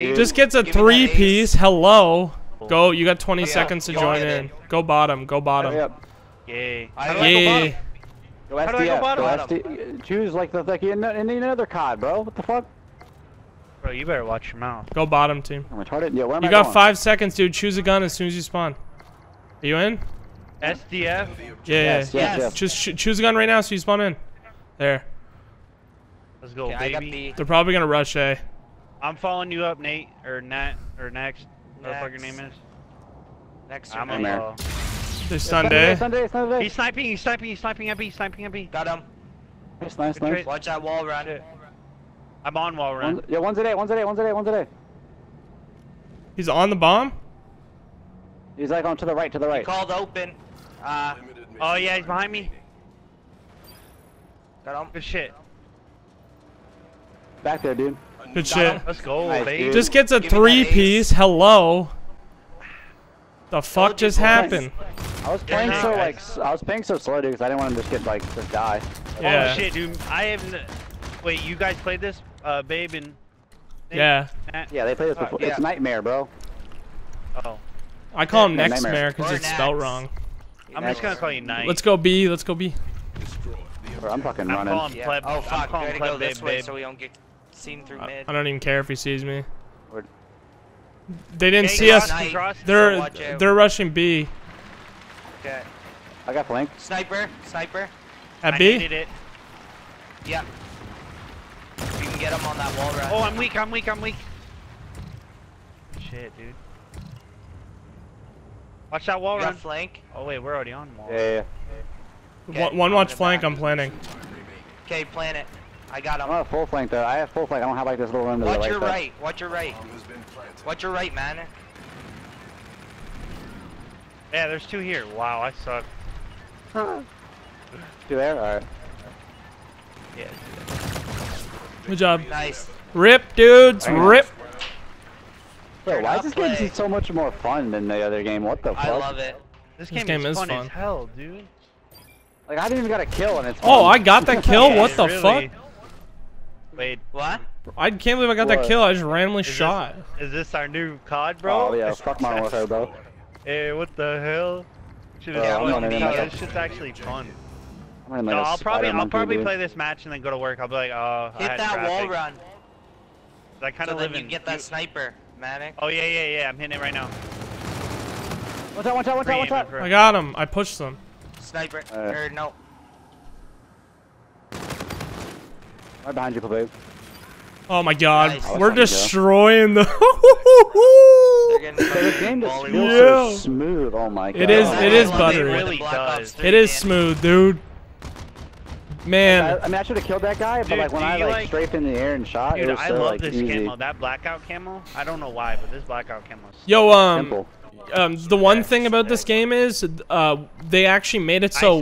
Just gets a three-piece. Hello. Go. You got 20 seconds to join in. Go bottom. Go bottom. Yay. Yay. Go SDF. Choose like any other COD, bro. What the fuck? Bro, you better watch your mouth. Go bottom, team. I'm retarded. Yeah, where am I going? You got 5 seconds, dude. Choose a gun as soon as you spawn. Are you in? SDF? Yeah, yeah. Just choose a gun right now so you spawn in. There. Let's go, baby. They're probably going to rush A. I'm following you up, Nate, or Nat, or Next, whatever your name is. Next, I'm on there. There's Sunday. Sunday. He's sniping at B, Got him. Nice, nice. Watch that wall run. I'm on wall run. Yeah, one's a day. He's on the bomb? He's like on to the right. He called open. Oh yeah, he's behind me. Got him. Good shit. Back there, dude. Good shit. Let's go, baby. Just gets a three-piece. Hello. The fuck just happened? I was playing so slow, dude, because I didn't want him to just get just die. Yeah. Oh shit, dude. I haven't. Wait, you guys played this, Babe and? Yeah. Yeah, they played this before. It's Nightmare, bro. Oh. I call him Nextmare because it's spelled wrong. I'm just gonna call you Night. Let's go B. Let's go B. I'm fucking running. Oh fuck, I'm calling Pleb Babe. So we don't get seen through mid. I don't even care if he sees me. They didn't see us. They're rushing B. Okay. I got flank. Sniper. At B? I needed it. Yeah. You can get him on that wall right. Oh, I'm weak. Shit, dude. Watch that wall run. Flank. Oh wait, we're already on wall. Yeah. Okay. One watch flank. I'm planning. Okay, plan it. I got him. I'm on full flank though. I have full flank. I don't have like this little run to the right. Watch your right, man. Yeah, there's two here. Wow, I suck. Two there. All right. Yeah. Good job. Nice. Rip, dudes. Rip. Bro, why is this game so much more fun than the other game? What the fuck? I love it. This game is fun as hell, dude. Like, I didn't even got a kill and it's fun. Oh, I got that kill? What the fuck? Wait, what? I can't believe I got that kill. I just randomly shot. Is this our new COD, bro? Oh, yeah. Fuck my Warfare, bro. Hey, what the hell? This shit's actually fun. No, I'll probably play this match and then go to work. I'll be like, oh, hit that wall run. I kind of live in... Get that sniper. Manic. Oh yeah, I'm hitting it right now. What's up? I got him. I pushed them. Sniper. No. Right behind you, babe. Oh my god, nice. We're destroying them. The game just feels so smooth. Oh my god. It is buttery. It really does. It is smooth, dude. Man, I mean, I should have killed that guy, but like when I like strafed in the air and shot, dude, it was so, I love this camo, that blackout camo. I don't know why, but this blackout camo is simple. The one thing about this game is, they actually made it so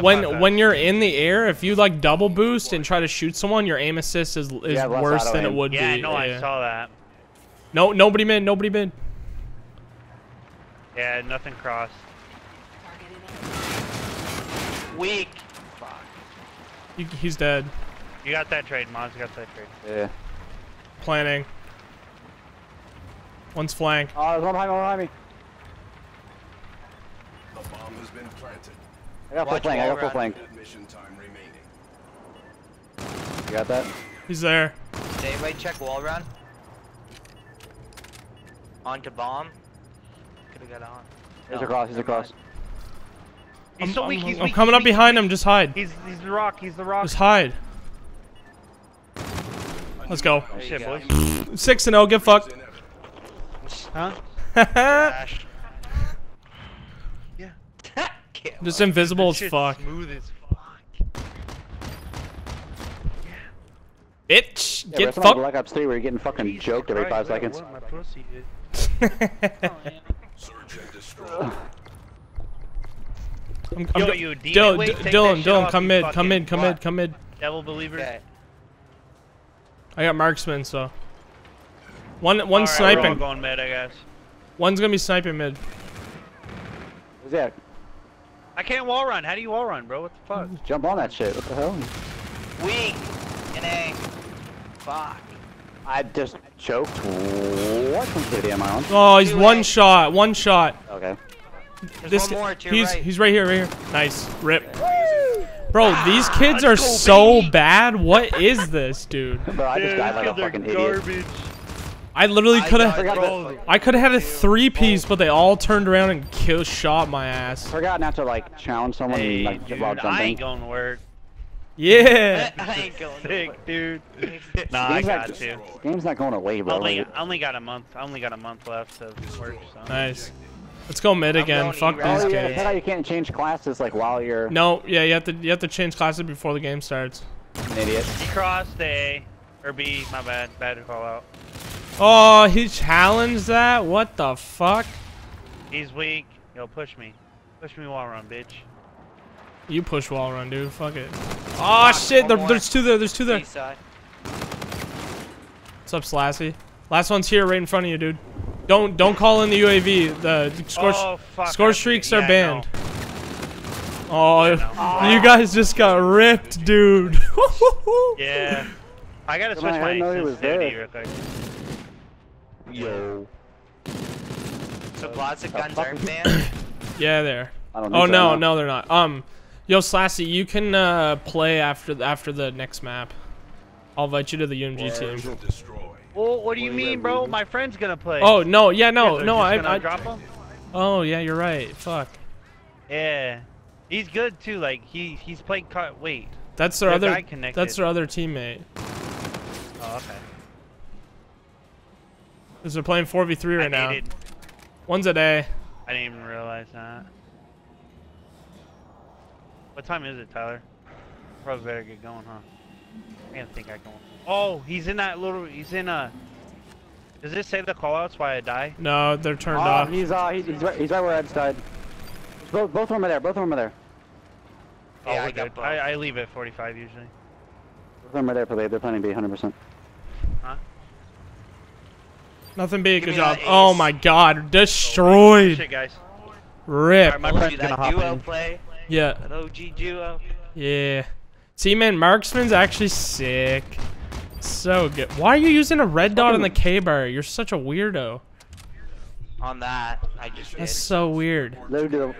when you're in the air, if you like double boost and try to shoot someone, your aim assist is worse than it would be. Yeah, no, I saw that. No, nobody mid. Yeah, nothing crossed. Weak. He's dead. You got that trade, Mons. Yeah. Planning. One's flank. Oh, there's one behind me. The bomb has been planted. I got full flank. Mission time remaining. You got that? He's there. Did anybody check wall run? On to bomb. Could have got on. He's across. He's so weak. I'm coming up behind him. Just hide. He's the rock. Just hide. Let's go. Oh, shit, boys. 6-0. Get fucked. Huh? Yeah. Just invisible as fuck. Smooth as fuck. Yeah. Bitch, get fucked. Black Ops 3, where you're getting fucking joked every 5 seconds. I'm Dylan, come mid. Devil believer. Okay. I got marksman, so. One sniping. We're all going mid, I guess. One's gonna be sniping mid. Who's that? I can't wall run. How do you wall run, bro? What the fuck? Just jump on that shit. What the hell? Weak. Fuck. I just choked. What completely am I on? Oh, he's one shot. One shot. Okay. There's one more to your he's right here, Nice. Rip. Woo! Bro, these kids are so bad. What is this, dude? Bro, I just died like a fucking idiot. I literally could have. I could have had a three-piece, but they all turned around and shot my ass. I forgot not to like challenge someone like while jumping. I ain't going to work. Yeah. I ain't going to work, dude. Nah, I got to. Game's not going away, bro. Only got a month. I only got a month left to work. So. Nice. Let's go mid again. Fuck these kids. I thought you can't change classes like while you're. No. Yeah, you have to change classes before the game starts. An idiot. Cross A or B. My bad. Bad call out. Oh, he challenged that? What the fuck? He's weak. Yo, push me. Push me wall run, bitch. You push wall run, dude. Fuck it. Oh, shit. There's two there. There's two there. What's up, Slassy? Last one's here right in front of you, dude. Don't call in the UAV. The score streaks are banned. Oh, you guys just got ripped, dude. Yeah. I gotta switch my sensitivity real quick. Yo. So lots of guns aren't banned? Yeah, they're. Oh no, no, they're not. Yo, Slassy, you can play after the next map. I'll invite you to the UMG team. Well, what do you mean, bro? My friend's gonna play. Oh no, yeah, no, I drop him. Oh yeah, you're right. Fuck. Yeah, he's good too. Like he's played. Wait. That's their other. That's their other teammate. Oh okay. Because they're playing 4v3 right now. One's a day. I didn't even realize that. What time is it, Tyler? Probably better get going, huh? I didn't think I can. Oh, he's in that little. He's in a. Does this say the callouts? Why I die? No, they're turned off. He's right where Ed's died. Both of them are there. Both of them are there. Oh, yeah, I leave at 45 usually. Both of them are there, but they're planning to be 100%. Huh? Nothing big. Good job. Oh my god. Destroyed. Shit, guys. Rip. Right, my friend's gonna hop in. Play. Yeah. That OG duo. Yeah. See, man, Marksman's actually sick. So good. Why are you using a red dot on the K-bar? You're such a weirdo. On that, I just did. That's so weird. The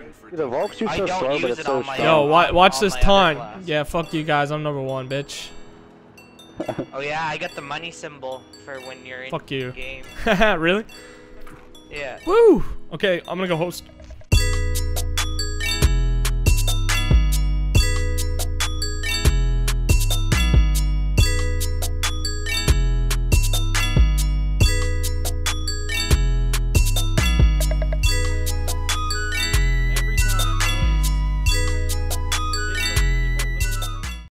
Volks are so slow, but it's so strong. Yo, watch this taunt. Yeah, fuck you guys. I'm number one, bitch. Oh yeah, I got the money symbol for when you're in the game. Fuck you. Really? Yeah. Woo! Okay, I'm gonna go host.